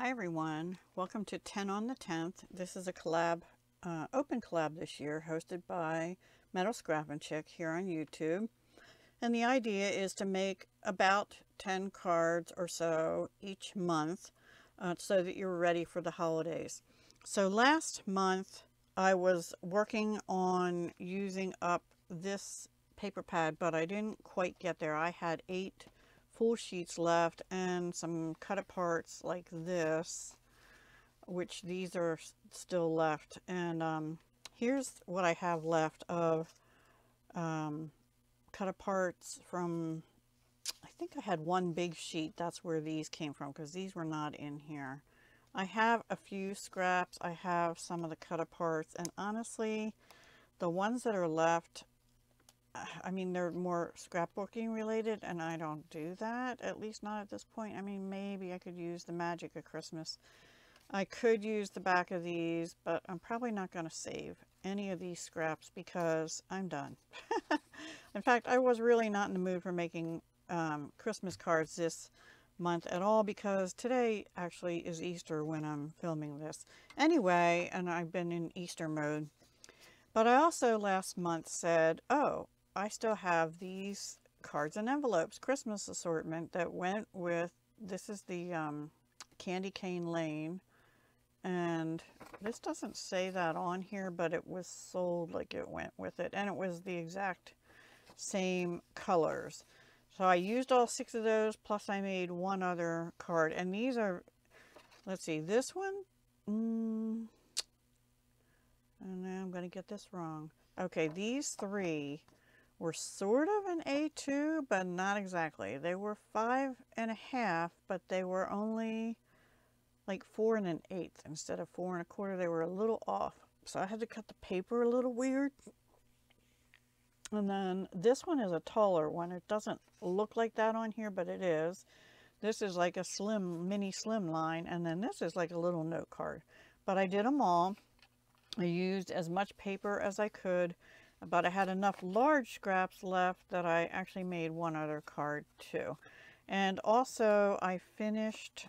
Hi everyone, welcome to 10 on the 10th. This is a collab, open collab this year, hosted by MetalScrappinChick here on YouTube. And the idea is to make about 10 cards or so each month so that you're ready for the holidays. So last month I was working on using up this paper pad, but I didn't quite get there. I had 8 full sheets left and some cut aparts like this, which these are still left. And here's what I have left of cut aparts from, I think I had one big sheet. That's where these came from because these were not in here. I have a few scraps. I have some of the cut aparts, and honestly, the ones that are left, I mean, they're more scrapbooking related, and I don't do that, at least not at this point. I mean, maybe I could use the magic of Christmas. I could use the back of these, but I'm probably not going to save any of these scraps because I'm done. In fact, I was really not in the mood for making Christmas cards this month at all because today actually is Easter when I'm filming this. Anyway, and I've been in Easter mode. But I also last month said, oh, I still have these cards and envelopes, Christmas assortment that went with, this is the Candy Cane Lane. And this doesn't say that on here, but it was sold like it went with it. And it was the exact same colors. So I used all 6 of those, plus I made one other card. And these are, let's see, this one. And now I'm going to get this wrong. Okay, these 3 were sort of an A2, but not exactly. They were 5.5, but they were only like 4 1/8 instead of 4 1/4. They were a little off. So I had to cut the paper a little weird. And then this one is a taller one. It doesn't look like that on here, but it is. This is like a slim, mini slim line. And then this is like a little note card. But I did them all. I used as much paper as I could, but I had enough large scraps left that I actually made one other card too. And also I finished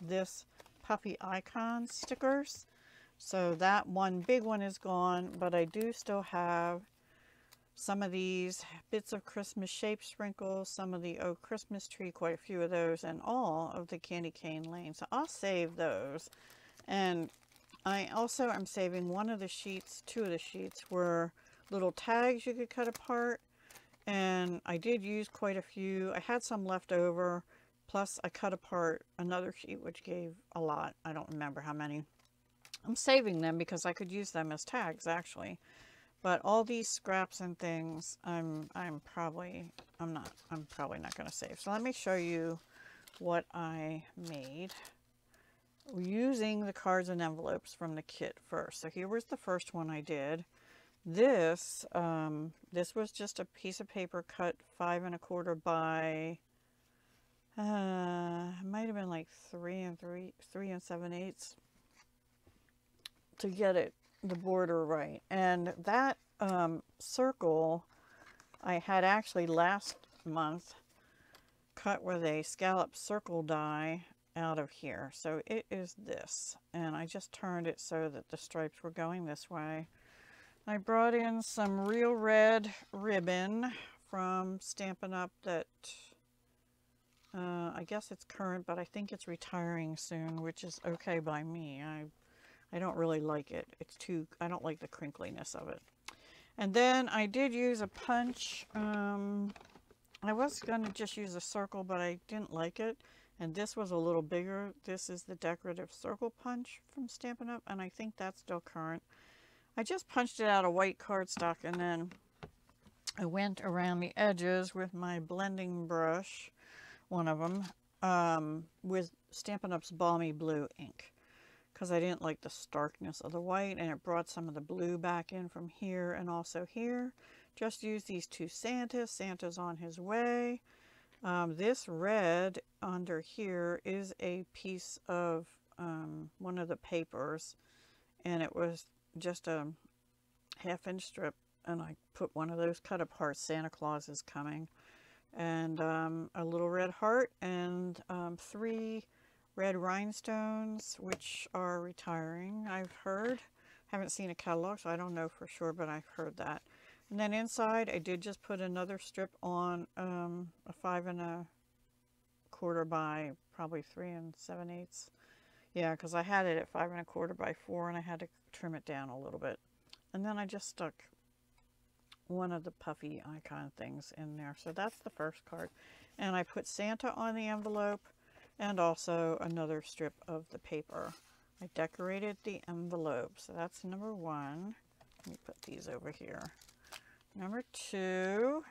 this puffy icon stickers. So that one big one is gone, but I do still have some of these bits of Christmas shape sprinkles, some of the Oh Christmas Tree, quite a few of those, and all of the Candy Cane Lane. So I'll save those. And I also am saving one of the sheets, 2 of the sheets were little tags you could cut apart. And I did use quite a few. I had some left over. Plus I cut apart another sheet, which gave a lot. I don't remember how many. I'm saving them because I could use them as tags actually. But all these scraps and things, I'm probably not going to save. So let me show you what I made using the cards and envelopes from the kit first. So here was the first one I did. This this was just a piece of paper cut 5 1/4 by it might have been like 3 3/7 to get it the border right. And that circle I had actually last month cut with a scallop circle die out of here. So it is this, and I just turned it so that the stripes were going this way. I brought in some real red ribbon from Stampin' Up! That I guess it's current, but I think it's retiring soon, which is okay by me. I don't really like it. It's too, I don't like the crinkliness of it. And then I did use a punch. I was going to just use a circle, but I didn't like it. And this was a little bigger. This is the Decorative Circle Punch from Stampin' Up! And I think that's still current. I just punched it out of white cardstock, and then I went around the edges with my blending brush, one of them, with Stampin' Up!'s Balmy Blue ink. Because I didn't like the starkness of the white, and it brought some of the blue back in from here and also here. Just use these 2 Santas. Santa's on his way. This red under here is a piece of one of the papers, and it was just a 1/2-inch strip, and I put one of those cut apart, Santa Claus is coming, and a little red heart, and 3 red rhinestones, which are retiring, I've heard. Haven't seen a catalog, so I don't know for sure, but I've heard that. And then inside, I did just put another strip on a 5 1/4 by probably 3 7/8. Yeah, because I had it at 5 1/4 by 4, and I had to trim it down a little bit. And then I just stuck one of the puffy icon things in there. So that's the first card. And I put Santa on the envelope and also another strip of the paper. I decorated the envelope. So that's number one. Let me put these over here. Number two,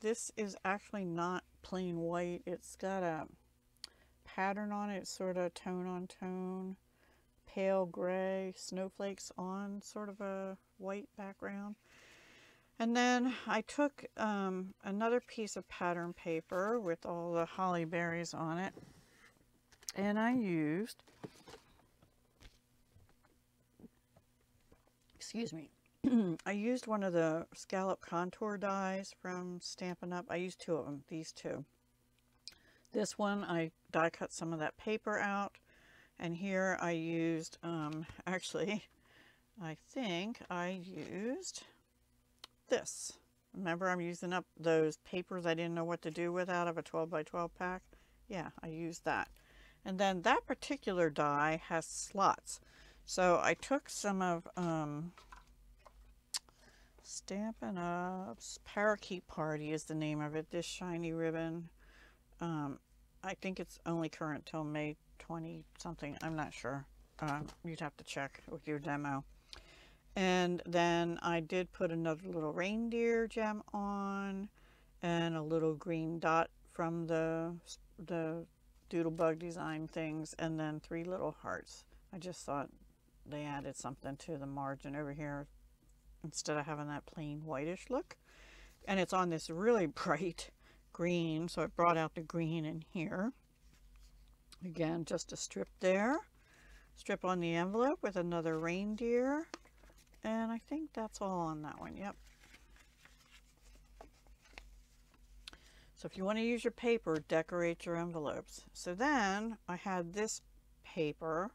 this is actually not plain white. It's got a pattern on it, sort of tone on tone, pale gray, snowflakes on sort of a white background. And then I took another piece of pattern paper with all the holly berries on it, and I used, excuse me, I used one of the scallop contour dies from Stampin' Up. I used two of them, these two. This one, I die cut some of that paper out. And here I used, actually, I think I used this. Remember, I'm using up those papers I didn't know what to do with out of a 12 by 12 pack. Yeah, I used that. And then that particular die has slots. So I took some of Stampin' Up's Parakeet Party is the name of it. This shiny ribbon. I think it's only current till May 20 something, I'm not sure. You'd have to check with your demo. And then I did put another little reindeer gem on and a little green dot from the Doodlebug Design things, and then three little hearts. I just thought they added something to the margin over here instead of having that plain whitish look. And it's on this really bright green, so it brought out the green in here. Again, just a strip there, strip on the envelope with another reindeer, and I think that's all on that one. Yep. So if you want to use your paper, decorate your envelopes. So then I had this paper.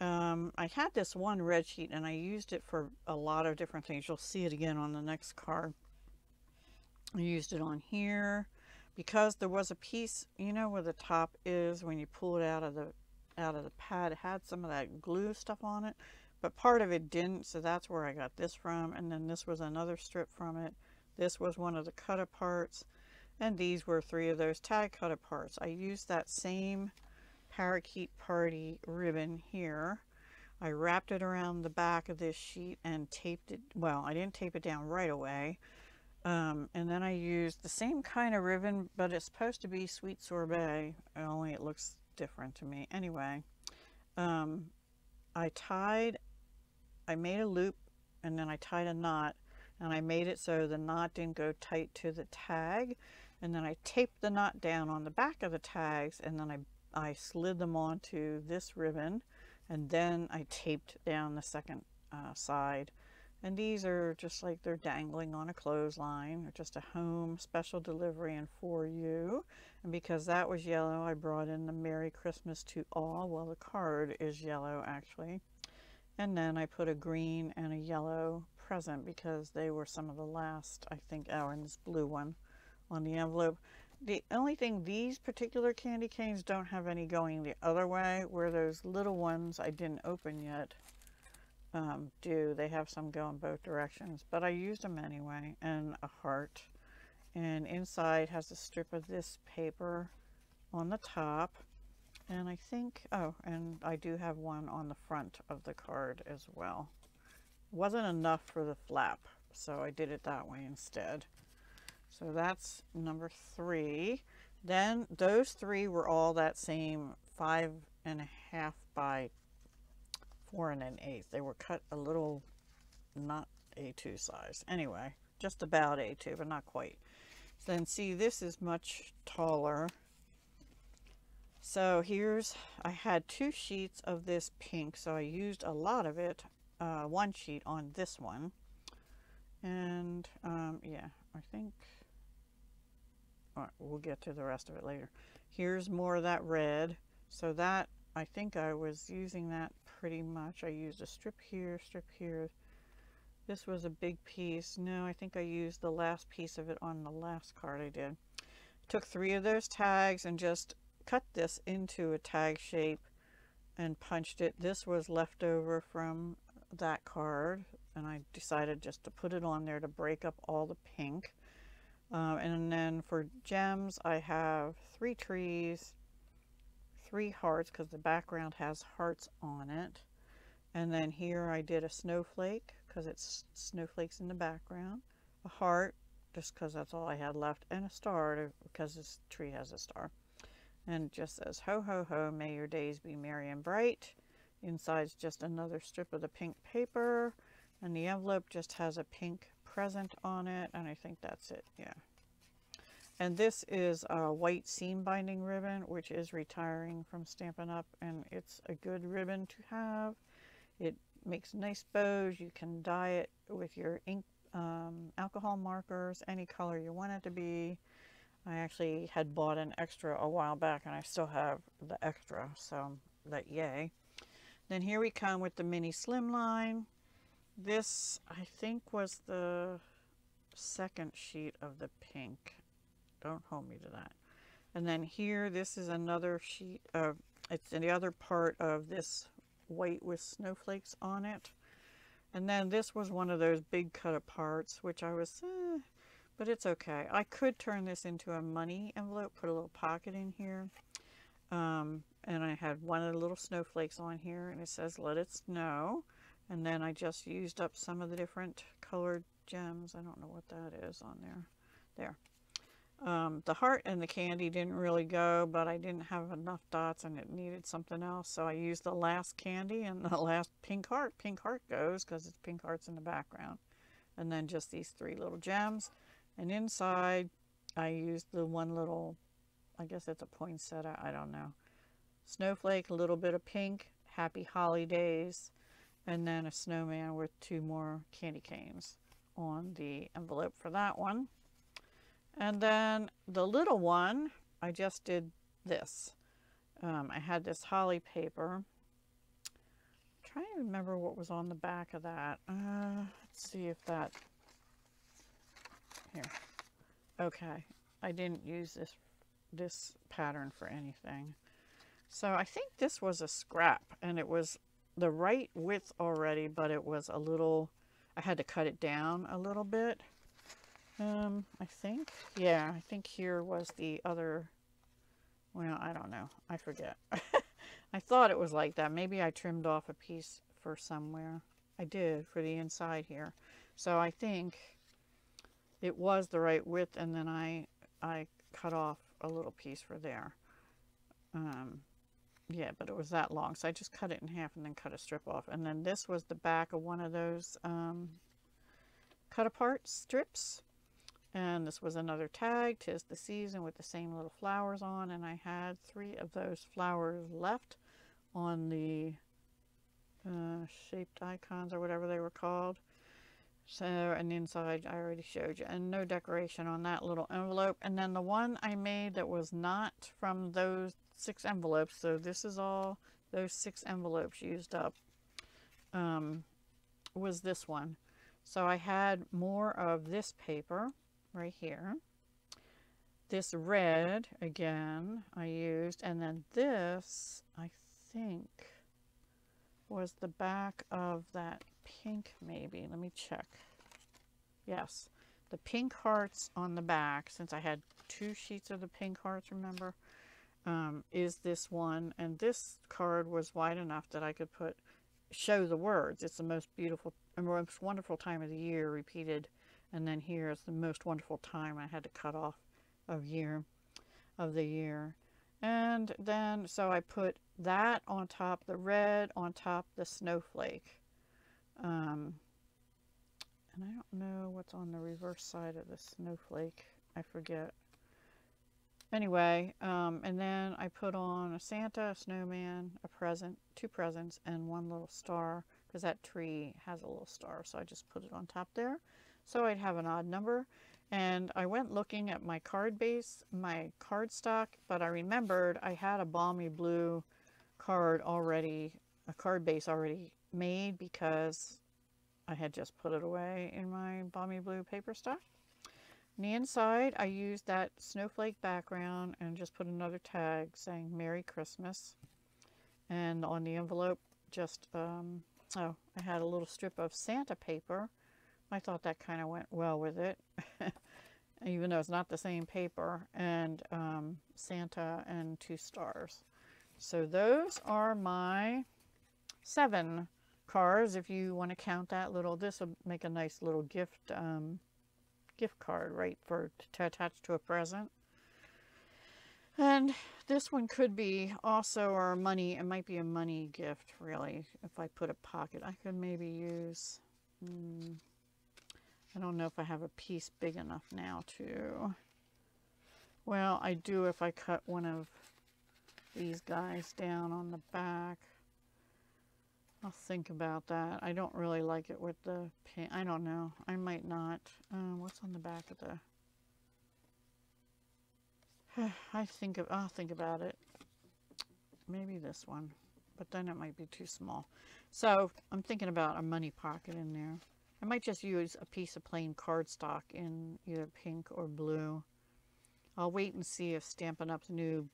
I had this one red sheet and I used it for a lot of different things. You'll see it again on the next card. I used it on here because there was a piece, you know where the top is when you pull it out of the pad, it had some of that glue stuff on it, but part of it didn't, so that's where I got this from. And then this was another strip from it. This was one of the cut aparts, and these were three of those tag cut aparts. I used that same Parakeet Party ribbon here. I wrapped it around the back of this sheet and taped it. Well, I didn't tape it down right away. And then I used the same kind of ribbon, but it's supposed to be sweet sorbet, only it looks different to me. Anyway, I made a loop, and then I tied a knot, and I made it so the knot didn't go tight to the tag. And then I taped the knot down on the back of the tags, and then I slid them onto this ribbon, and then I taped down the second side. And these are just like they're dangling on a clothesline, or just a home special delivery and for you. And because that was yellow, I brought in the Merry Christmas to all. Well, the card is yellow actually. And then I put a green and a yellow present because they were some of the last, I think, and this blue one on the envelope. The only thing, these particular candy canes don't have any going the other way, where those little ones I didn't open yet. They have some going both directions, but I used them anyway, and a heart, and inside has a strip of this paper on the top, and I think, oh, and I do have one on the front of the card as well. Wasn't enough for the flap, so I did it that way instead. So that's number three. Then those three were all that same 5 1/2 by 4 1/8. They were cut a little, not A2 size. Anyway, just about A2, but not quite. Then see, this is much taller. So here's, I had two sheets of this pink, so I used a lot of it, one sheet on this one. And yeah, I think, all right, we'll get to the rest of it later. Here's more of that red. So that, I think I was using that pretty much. I used a strip here, strip here. This was a big piece. No, I think I used the last piece of it on the last card I did. Took 3 of those tags and just cut this into a tag shape and punched it. This was left over from that card, and I decided just to put it on there to break up all the pink. And then for gems, I have 3 trees, 3 hearts, because the background has hearts on it. And then here I did a snowflake, because it's snowflakes in the background. A heart, just because that's all I had left. And a star, because this tree has a star. And it just says, ho, ho, ho, may your days be merry and bright. Inside's just another strip of the pink paper. And the envelope just has a pink present on it. And I think that's it, yeah. And this is a white seam binding ribbon, which is retiring from Stampin' Up! And it's a good ribbon to have. It makes nice bows. You can dye it with your ink, alcohol markers, any color you want it to be. I actually had bought an extra a while back, and I still have the extra, so that yay. Then here we come with the mini slimline. This, I think, was the second sheet of the pink. Don't hold me to that. And then here, this is another sheet of, it's in the other part of this white with snowflakes on it. And then this was one of those big cut aparts, which I was, but it's okay. I could turn this into a money envelope, put a little pocket in here. And I had one of the little snowflakes on here, and it says, let it snow. And then I just used up some of the different colored gems. I don't know what that is on there. There. The heart and the candy didn't really go, but I didn't have enough dots and it needed something else. So I used the last candy and the last pink heart. Pink heart goes because it's pink hearts in the background. And then just these 3 little gems. And inside, I used the one little, I guess it's a poinsettia, I don't know. Snowflake, a little bit of pink, happy holidays. And then a snowman with 2 more candy canes on the envelope for that one. And then the little one, I just did this. I had this holly paper. I'm trying to remember what was on the back of that. Let's see if that, here. Okay, I didn't use this pattern for anything. So I think this was a scrap, and it was the right width already, but it was a little, I had to cut it down a little bit. I think, yeah, I think here was the other, well, I don't know. I forget. I thought it was like that. Maybe I trimmed off a piece for somewhere. I did for the inside here. So I think it was the right width, and then I cut off a little piece for there. Yeah, but it was that long. So I just cut it in half and then cut a strip off. And then this was the back of one of those, cut apart strips. And this was another tag, 'Tis the Season, with the same little flowers on. And I had 3 of those flowers left on the shaped icons or whatever they were called. So, and inside I already showed you. And no decoration on that little envelope. And then the one I made that was not from those 6 envelopes. So this is all those 6 envelopes used up. Was this one. So I had more of this paper. Right here, this red again I used, and then this I think was the back of that pink. Maybe, let me check. Yes, the pink hearts on the back, since I had 2 sheets of the pink hearts, remember, is this one. And this card was wide enough that I could put, show the words, it's the most beautiful and most wonderful time of the year, repeated. And then here is the most wonderful time. I had to cut off of the year. And then, so I put that on top, the red on top, the snowflake. And I don't know what's on the reverse side of the snowflake. I forget. Anyway, and then I put on a Santa, a snowman, a present, 2 presents, and 1 little star, because that tree has a little star. So I just put it on top there. So I'd have an odd number. And I went looking at my card base, my cardstock, but I remembered I had a Balmy Blue card already, a card base already made because I had just put it away in my Balmy Blue paper stock. On the inside, I used that snowflake background and just put another tag saying Merry Christmas. And on the envelope, just, oh, I had a little strip of Santa paper. I thought that kind of went well with it, even though it's not the same paper, and Santa and two stars. So those are my 7 cards. If you want to count that little, this will make a nice little gift gift card, right, for to attach to a present. And this one could be also our money. It might be a money gift, really. If I put a pocket, I could maybe use. I don't know if I have a piece big enough now to, well, I do if I cut one of these guys down on the back. I'll think about that. I don't really like it with the pin. I don't know. I might not. What's on the back of the, I'll think about it. Maybe this one, but then it might be too small. So I'm thinking about a money pocket in there. I might just use a piece of plain cardstock in either pink or blue. I'll wait and see if Stampin' Up's new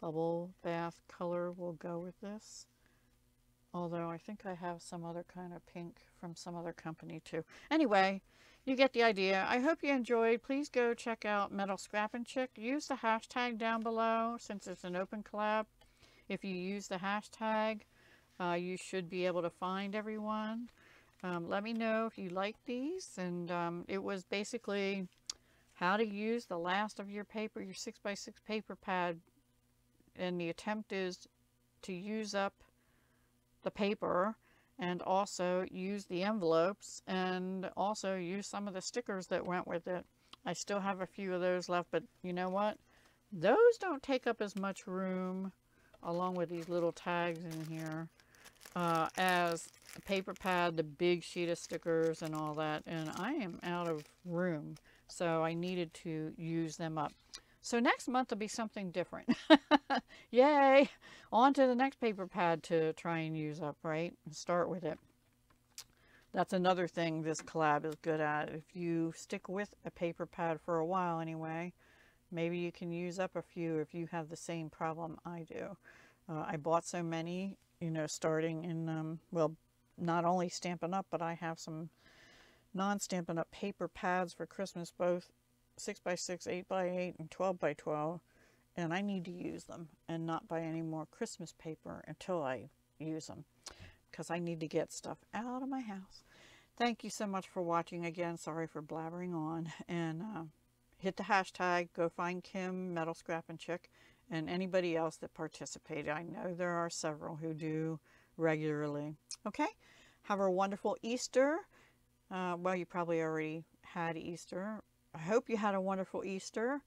Bubble Bath color will go with this. Although I think I have some other kind of pink from some other company too. Anyway, you get the idea. I hope you enjoyed. Please go check out MetalScrappinChick. Use the hashtag down below since it's an open collab. If you use the hashtag, you should be able to find everyone. Let me know if you like these, and it was basically how to use the last of your paper, your 6x6 paper pad, and the attempt is to use up the paper and also use the envelopes and also use some of the stickers that went with it. I still have a few of those left, but you know what? Those don't take up as much room, along with these little tags in here, as a paper pad, the big sheet of stickers and all that, and I am out of room, so I needed to use them up. So next month will be something different. Yay! On to the next paper pad to try and use up, right? And start with it. That's another thing this collab is good at. If you stick with a paper pad for a while anyway, maybe you can use up a few if you have the same problem I do. I bought so many, you know, starting in, well, not only Stampin' Up, but I have some non-Stampin' Up paper pads for Christmas, both 6x6, 8x8, and 12x12, and I need to use them and not buy any more Christmas paper until I use them, because I need to get stuff out of my house. Thank you so much for watching again. Sorry for blabbering on, and hit the hashtag, go find Kim, MetalScrappinChick, and anybody else that participated. I know there are several who do regularly. Okay, have a wonderful Easter. Well, you probably already had Easter. I hope you had a wonderful Easter,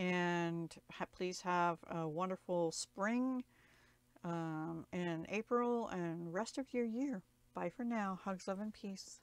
and please have a wonderful spring and April and rest of your year. Bye for now. Hugs, love, and peace.